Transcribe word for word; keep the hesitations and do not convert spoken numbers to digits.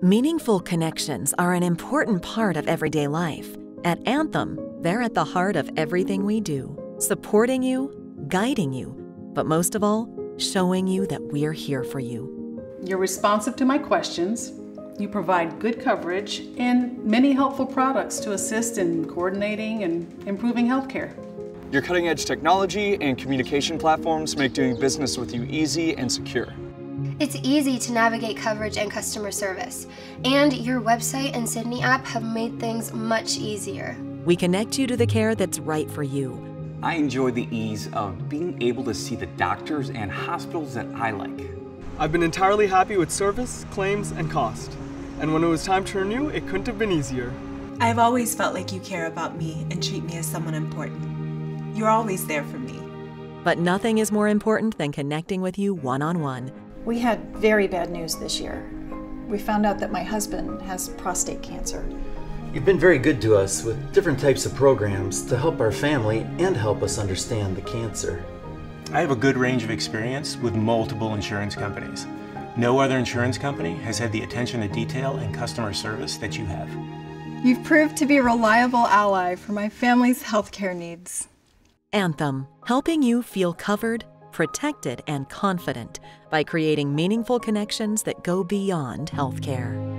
Meaningful connections are an important part of everyday life. At Anthem, they're at the heart of everything we do, supporting you, guiding you, but most of all, showing you that we're here for you. You're responsive to my questions, you provide good coverage, and many helpful products to assist in coordinating and improving healthcare. Your cutting-edge technology and communication platforms make doing business with you easy and secure. It's easy to navigate coverage and customer service, and your website and Sydney app have made things much easier. We connect you to the care that's right for you. I enjoy the ease of being able to see the doctors and hospitals that I like. I've been entirely happy with service, claims, and cost. And when it was time to renew, it couldn't have been easier. I've always felt like you care about me and treat me as someone important. You're always there for me. But nothing is more important than connecting with you one-on-one. We had very bad news this year. We found out that my husband has prostate cancer. You've been very good to us with different types of programs to help our family and help us understand the cancer. I have a good range of experience with multiple insurance companies. No other insurance company has had the attention to detail and customer service that you have. You've proved to be a reliable ally for my family's healthcare needs. Anthem, helping you feel covered, protected, and confident by creating meaningful connections that go beyond healthcare.